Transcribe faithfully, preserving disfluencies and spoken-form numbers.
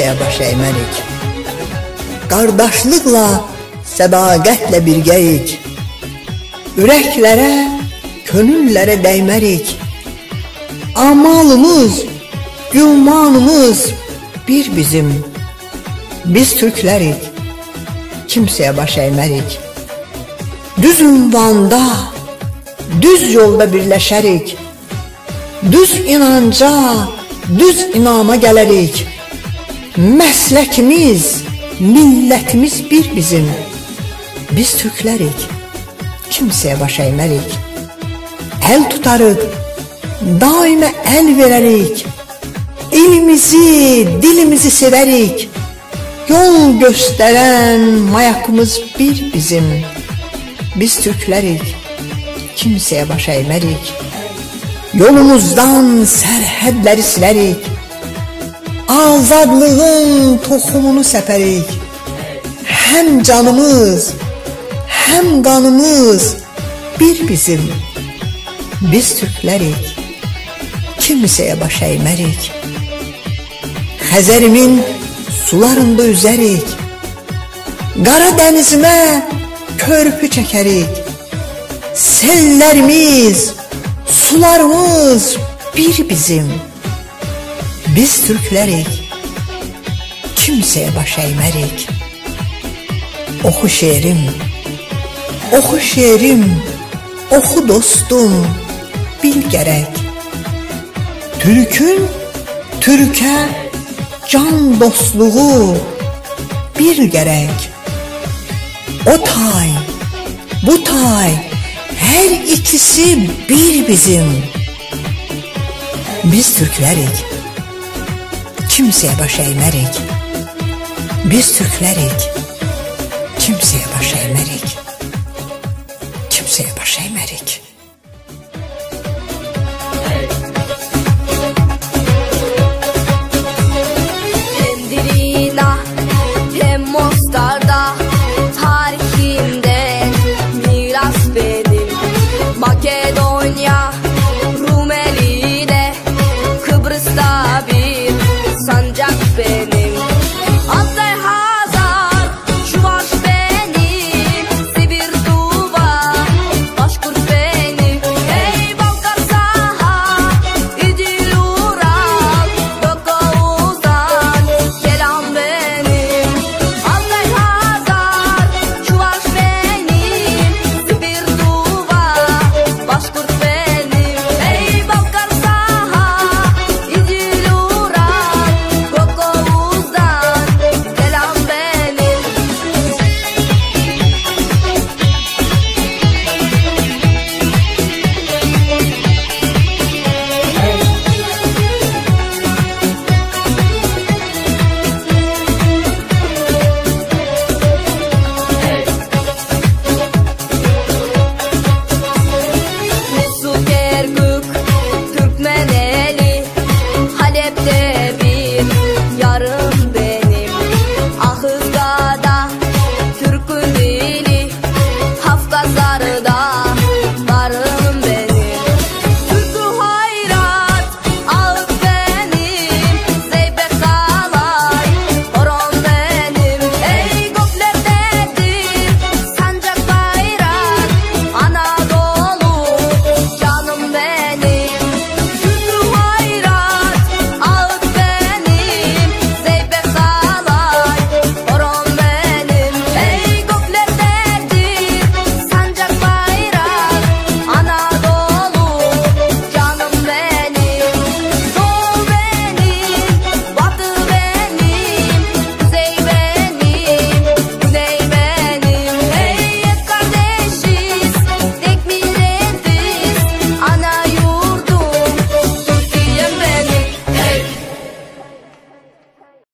kimseye baş eğmerik. Kardeşlikla, sedaqətlə birgəyik. Ürəklərə, könüllərə dəymərik. Amalımız, gümanımız bir bizim. Biz Türklərik, kimseye baş eğmerik. Düz ünvanda, düz yolda birləşərik. Düz inanca, düz inama gələrik. Məsləkimiz, millətimiz bir bizim. Biz Türklərik, kimseye baş eğmerik. El tutarıq, daima el verərik. İlimizi, dilimizi sevərik. Yol gösteren mayakımız bir bizim. Biz Türklərik, kimseye baş eğmerik. Yolumuzdan sərhədləri silərik. Azadlığın toxumunu səpərik. Həm canımız, həm qanımız bir bizim. Biz Türklərik, kimseye baş eğmerik. Xəzərimin sularında üzərik. Qara dənizimə körpü çəkərik. Sellərimiz, sularımız bir bizim. Biz Türklərik, kimseye baş eğmerik. Oxu şerim, oxu şerim, oxu dostum, bil gərək. Türkün, Türkə can dostluğu bir gerek. O tay, bu tay, her ikisi bir bizim. Biz Türklərik, kimseye baş eğmerik. Biz Türklərik, kimseye baş eğmerik. Kimseye baş eğmerik. Kızlar da